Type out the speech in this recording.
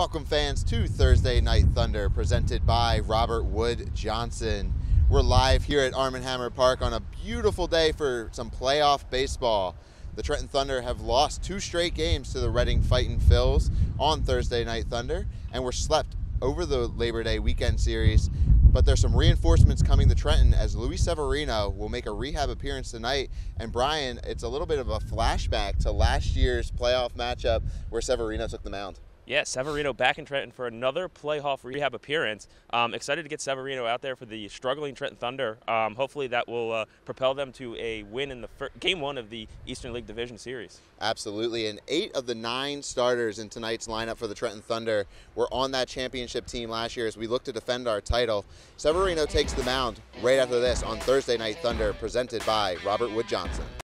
Welcome fans to Thursday Night Thunder, presented by Robert Wood Johnson. We're live here at Arm & Hammer Park on a beautiful day for some playoff baseball. The Trenton Thunder have lost 2 straight games to the Reading Fightin' Phils on Thursday Night Thunder, and were swept over the Labor Day weekend series. But there's some reinforcements coming to Trenton as Luis Severino will make a rehab appearance tonight. And Brian, it's a little bit of a flashback to last year's playoff matchup where Severino took the mound. Yeah, Severino back in Trenton for another playoff rehab appearance. Excited to get Severino out there for the struggling Trenton Thunder. Hopefully that will propel them to a win in the Game 1 of the Eastern League Division Series. Absolutely, and 8 of the 9 starters in tonight's lineup for the Trenton Thunder were on that championship team last year as we look to defend our title. Severino takes the mound right after this on Thursday Night Thunder, presented by Robert Wood Johnson.